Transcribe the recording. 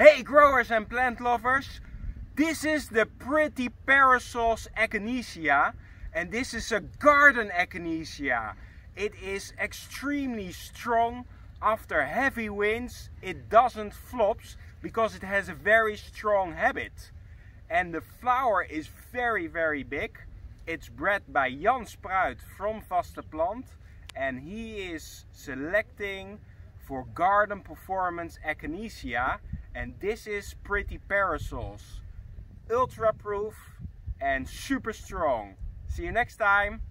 Hey growers and plant lovers, this is the Pretty Parasols echinacea, and this is a garden echinacea. It is extremely strong. After heavy winds it doesn't flops because it has a very strong habit. And the flower is very big. It's bred by Jan Spruyt from Vaste Plant, and he is selecting for garden performance echinacea. And this is Pretty Parasols. Ultra proof and super strong. See you next time.